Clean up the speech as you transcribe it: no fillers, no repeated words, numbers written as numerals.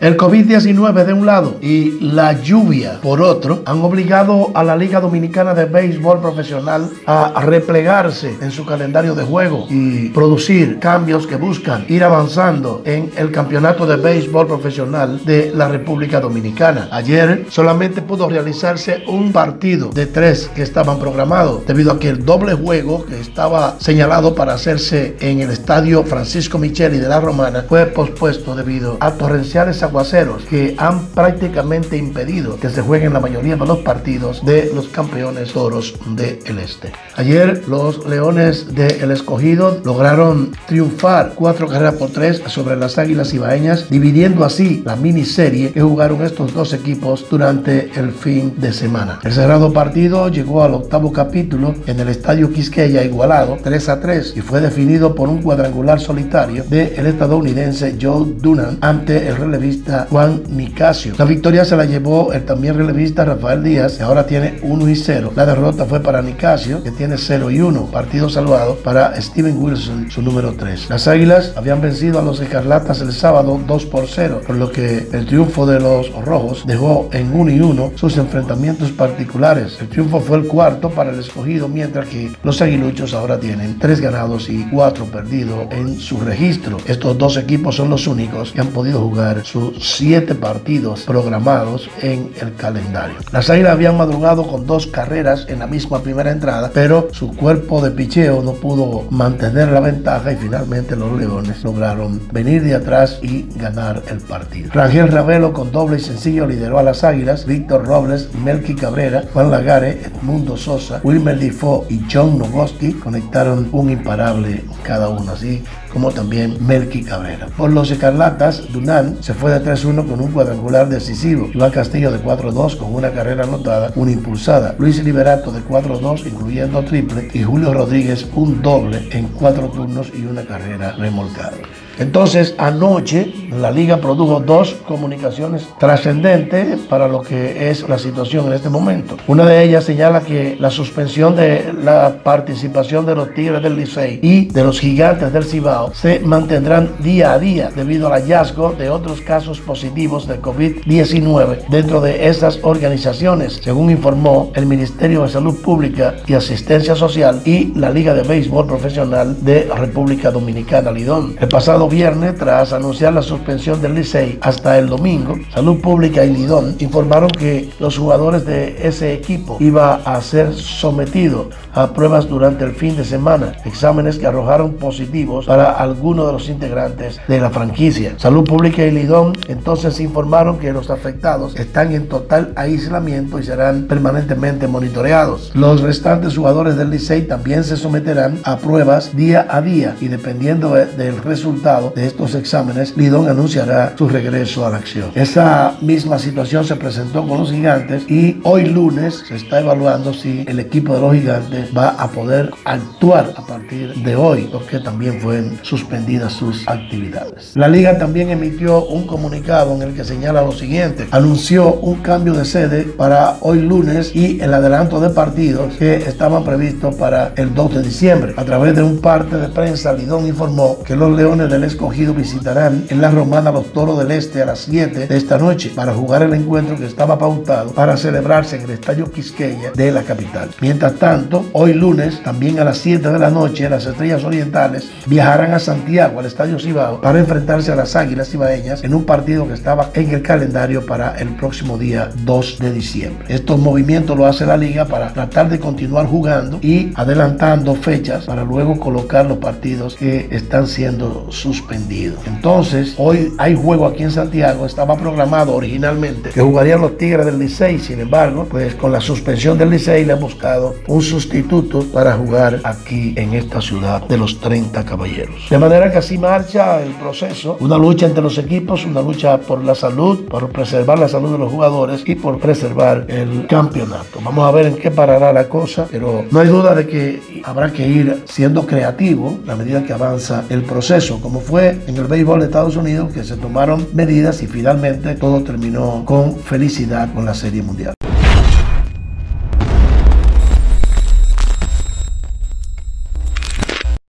El COVID-19 de un lado y la lluvia por otro han obligado a la Liga Dominicana de Béisbol Profesional a replegarse en su calendario de juego y producir cambios que buscan ir avanzando en el Campeonato de Béisbol Profesional de la República Dominicana. Ayer solamente pudo realizarse un partido de 3 que estaban programados debido a que el doble juego que estaba señalado para hacerse en el Estadio Francisco Micheli de La Romana fue pospuesto debido a torrenciales aguaceros que han prácticamente impedido que se jueguen la mayoría de los partidos de los campeones Toros del Este. Ayer los Leones del Escogido lograron triunfar 4 carreras por 3 sobre las Águilas Ibaeñas, dividiendo así la miniserie que jugaron estos dos equipos durante el fin de semana. El cerrado partido llegó al 8º capítulo en el Estadio Quisqueya, igualado 3-3, y fue definido por un cuadrangular solitario del estadounidense Joe Dunand ante el relevista Juan Nicasio. La victoria se la llevó el también relevista Rafael Díaz, que ahora tiene 1-0. La derrota fue para Nicasio, que tiene 0-1, partido salvado para Steven Wilson, su número 3. Las Águilas habían vencido a los Escarlatas el sábado 2-0, por lo que el triunfo de los rojos dejó en 1-1 sus enfrentamientos particulares. El triunfo fue el 4º para el Escogido, mientras que los aguiluchos ahora tienen 3 ganados y 4 perdidos en su registro. Estos dos equipos son los únicos que han podido jugar sus 7 partidos programados en el calendario. Las Águilas habían madrugado con 2 carreras en la misma primera entrada, pero su cuerpo de picheo no pudo mantener la ventaja y finalmente los Leones lograron venir de atrás y ganar el partido. Rangel Ravelo con doble y sencillo lideró a las Águilas. Víctor Robles, Melky Cabrera, Juan Lagares, Edmundo Sosa, Wilmer Difo y John Nogoski conectaron un imparable cada uno, así como también Melky Cabrera. Por los Escarlatas, Dunand se fue de 3-1 con un cuadrangular decisivo. Juan Castillo de 4-2 con 1 carrera anotada, 1 impulsada. Luis Liberato de 4-2 incluyendo triple y Julio Rodríguez un doble en 4 turnos y 1 carrera remolcada. Entonces anoche la liga produjo 2 comunicaciones trascendentes para lo que es la situación en este momento. Una de ellas señala que la suspensión de la participación de los Tigres del Licey y de los Gigantes del Cibao se mantendrán día a día debido al hallazgo de otros casos positivos de COVID-19 dentro de esas organizaciones, según informó el Ministerio de Salud Pública y Asistencia Social y la Liga de Béisbol Profesional de la República Dominicana, Lidón. El pasado viernes, tras anunciar la suspensión del Licey hasta el domingo, Salud Pública y Lidón informaron que los jugadores de ese equipo iban a ser sometidos a pruebas durante el fin de semana, exámenes que arrojaron positivos para algunos de los integrantes de la franquicia. Salud Pública y Lidón entonces informaron que los afectados están en total aislamiento y serán permanentemente monitoreados. Los restantes jugadores del Licey también se someterán a pruebas día a día y dependiendo del resultado de estos exámenes, Lidón anunciará su regreso a la acción. Esa misma situación se presentó con los Gigantes y hoy lunes se está evaluando si el equipo de los Gigantes va a poder actuar a partir de hoy, porque también fueron suspendidas sus actividades. La liga también emitió un comunicado en el que señala lo siguiente: anunció un cambio de sede para hoy lunes y el adelanto de partidos que estaban previstos para el 2 de diciembre. A través de un parte de prensa, Lidón informó que los Leones del Escogido visitarán en La Romana los Toros del Este a las 7 de esta noche para jugar el encuentro que estaba pautado para celebrarse en el Estadio Quisqueya de la capital. Mientras tanto, hoy lunes, también a las 7 de la noche, las Estrellas Orientales viajarán a Santiago, al Estadio Cibao, para enfrentarse a las Águilas Ibaeñas en un partido que estaba en el calendario para el próximo día 2 de diciembre. Estos movimientos lo hace la liga para tratar de continuar jugando y adelantando fechas para luego colocar los partidos que están siendo suspendidos. Entonces, hoy hay juego aquí en Santiago. Estaba programado originalmente que jugarían los Tigres del Licey, sin embargo, pues con la suspensión del Licey le han buscado un sustituto para jugar aquí en esta ciudad de los 30 caballeros. De manera que así marcha el proceso, una lucha entre los equipos, una lucha por la salud, por preservar la salud de los jugadores y por preservar el campeonato. Vamos a ver en qué parará la cosa, pero no hay duda de que habrá que ir siendo creativo a medida que avanza el proceso, como fue en el béisbol de Estados Unidos, que se tomaron medidas y finalmente todo terminó con felicidad con la Serie Mundial.